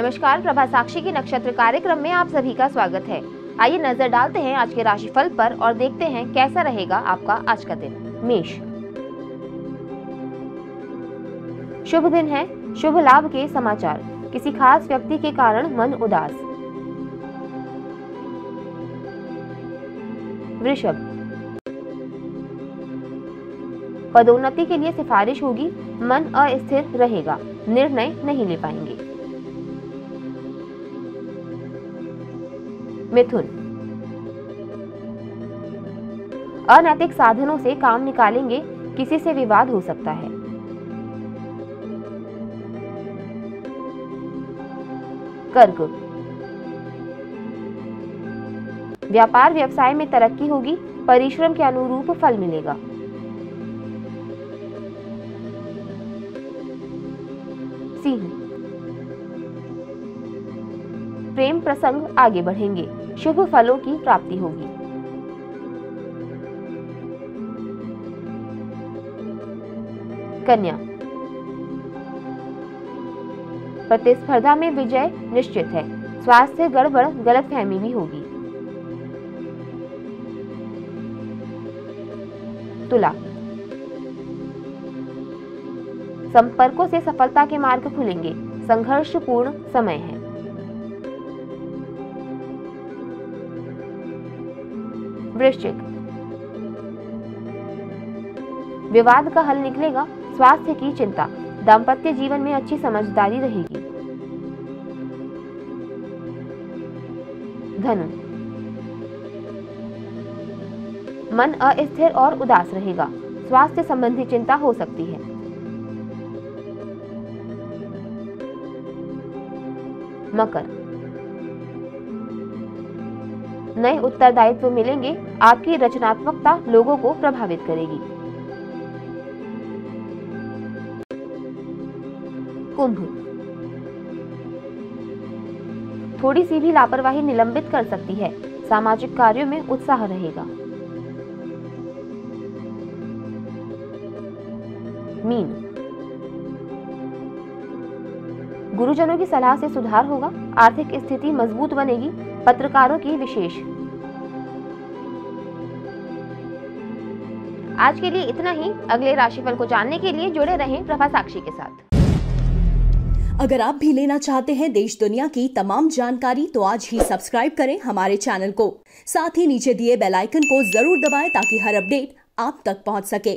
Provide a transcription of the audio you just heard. नमस्कार, प्रभा साक्षी के नक्षत्र कार्यक्रम में आप सभी का स्वागत है। आइए नजर डालते हैं आज के राशिफल पर और देखते हैं कैसा रहेगा आपका आज का दिन। मेष, शुभ दिन है। शुभ लाभ के समाचार। किसी खास व्यक्ति के कारण मन उदास। वृषभ, पदोन्नति के लिए सिफारिश होगी। मन अस्थिर रहेगा, निर्णय नहीं ले पाएंगे। मिथुन, अनैतिक साधनों से काम निकालेंगे। किसी से विवाद हो सकता है। कर्क, व्यापार व्यवसाय में तरक्की होगी। परिश्रम के अनुरूप फल मिलेगा। सिंह, प्रेम प्रसंग आगे बढ़ेंगे। शुभ फलों की प्राप्ति होगी। कन्या, प्रतिस्पर्धा में विजय निश्चित है। स्वास्थ्य गड़बड़, गलतफहमी भी होगी। तुला, संपर्कों से सफलता के मार्ग खुलेंगे। संघर्षपूर्ण समय है। वृश्चिक, विवाद का हल निकलेगा। स्वास्थ्य की चिंता। दाम्पत्य जीवन में अच्छी समझदारी रहेगी। धनु, मन अस्थिर और उदास रहेगा। स्वास्थ्य संबंधी चिंता हो सकती है। मकर, नए उत्तरदायित्व मिलेंगे। आपकी रचनात्मकता लोगों को प्रभावित करेगी। कुंभ, थोड़ी सी भी लापरवाही निलंबित कर सकती है। सामाजिक कार्यों में उत्साह रहेगा। मीन, गुरुजनों की सलाह से सुधार होगा। आर्थिक स्थिति मजबूत बनेगी। पत्रकारों की विशेष। आज के लिए इतना ही। अगले राशिफल को जानने के लिए जुड़े रहें प्रभा साक्षी के साथ। अगर आप भी लेना चाहते हैं देश दुनिया की तमाम जानकारी तो आज ही सब्सक्राइब करें हमारे चैनल को। साथ ही नीचे दिए बेल आइकन को जरूर दबाएं ताकि हर अपडेट आप तक पहुंच सके।